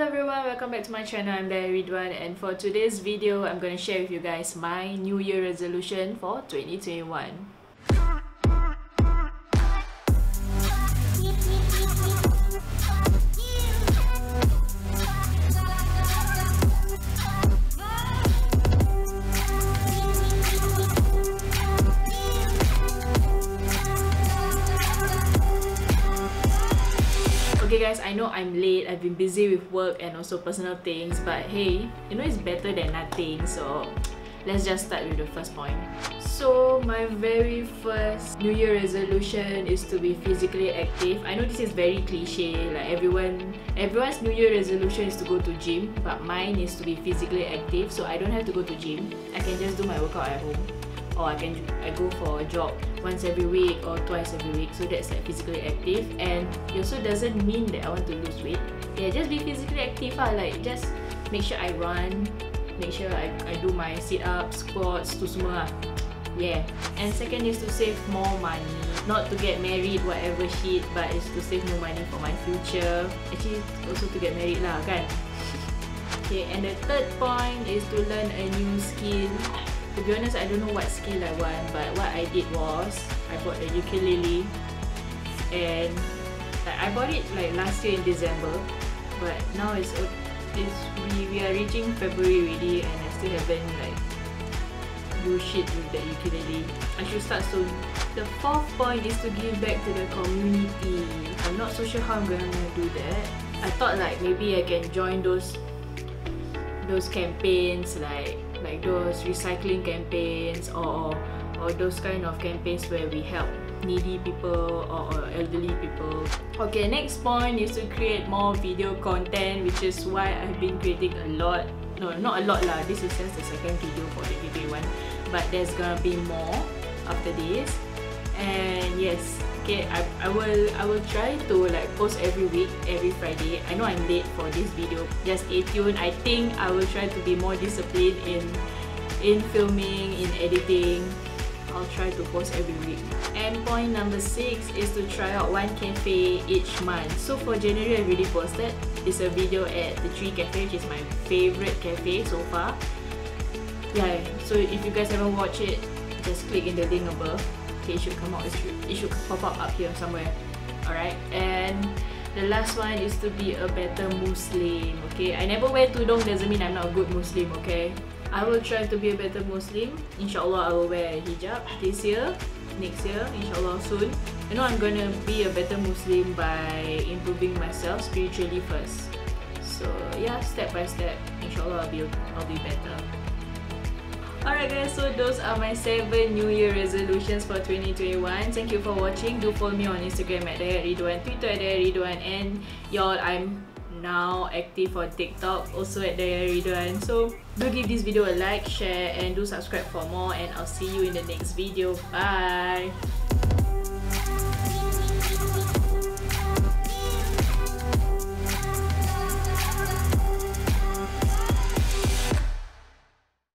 Hello everyone, welcome back to my channel. I'm Dayyah Riduan, and for today's video I'm going to share with you guys my New Year resolution for 2021. Okay guys, I know I'm late, I've been busy with work and also personal things, but hey, you know it's better than nothing, so let's just start with the first point. So my very first New Year resolution is to be physically active. I know this is very cliche, like everyone's New Year resolution is to go to gym, but mine is to be physically active, so I don't have to go to gym. I can just do my workout at home, or I go for a jog once every week or twice every week, so that's like physically active. And it also doesn't mean that I want to lose weight. Yeah, just be physically active, like just make sure I run, make sure I do my sit-ups, squats, tu semua. Yeah, and second is to save more money, not to get married whatever shit, but it's to save more money for my future, actually also to get married lah kan. Okay, and the third point is to learn a new skill. To be honest, I don't know what skill I want, but what I did was I bought a ukulele, and I bought it like last year in December, but now we are reaching February already, and I still haven't like do shit with the ukulele. I should start soon. The fourth point is to give back to the community. I'm not so sure how I'm gonna do that. I thought like maybe I can join those campaigns, like those recycling campaigns or those kind of campaigns where we help needy people or elderly people. Okay, next point is to create more video content, which is why I've been creating a lot. No, not a lot lah, this is just the second video for the everyone, but there's gonna be more after this. And yes, okay, I will try to like post every week, every Friday. I know I'm late for this video, just stay tuned. I think I will try to be more disciplined in filming, in editing. I'll try to post every week. And point number 6 is to try out one cafe each month. So for January, I really posted. It's a video at the Tree Cafe, which is my favorite cafe so far. Yeah, so if you guys haven't watched it, just click in the link above. Okay, it should come out, it should pop up here somewhere. Alright, and the last one is to be a better Muslim. Okay, I never wear tudung, doesn't mean I'm not a good Muslim, okay? I will try to be a better Muslim. Inshallah, I will wear a hijab this year, next year, inshallah soon. You know, I'm gonna be a better Muslim by improving myself spiritually first. So yeah, step by step, inshallah I'll be better. Alright guys, so those are my 7 New Year resolutions for 2021. Thank you for watching. Do follow me on Instagram at Dayyah Riduan, Twitter at Dayyah Riduan, and y'all, I'm now active on TikTok also at Dayyah Riduan. So do give this video a like, share, and do subscribe for more, and I'll see you in the next video. Bye!